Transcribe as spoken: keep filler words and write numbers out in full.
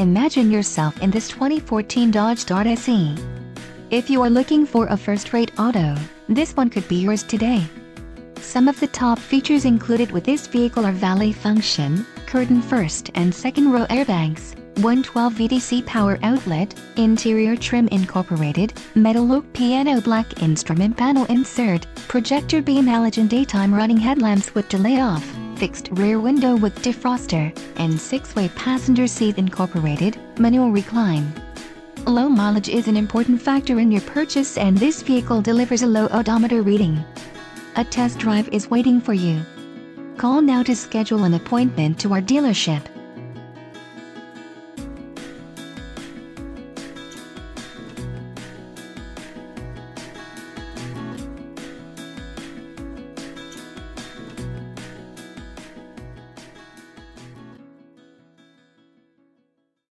Imagine yourself in this twenty fourteen Dodge Dart S E. If you are looking for a first-rate auto, this one could be yours today. Some of the top features included with this vehicle are valet function, curtain first and second row airbags, one twelve volt D C power outlet, interior trim incorporated, metal-look piano black instrument panel insert, projector beam halogen daytime running headlamps with delay off, fixed rear window with defroster, and six-way passenger seat incorporated, manual recline. Low mileage is an important factor in your purchase, and this vehicle delivers a low odometer reading. A test drive is waiting for you. Call now to schedule an appointment to our dealership.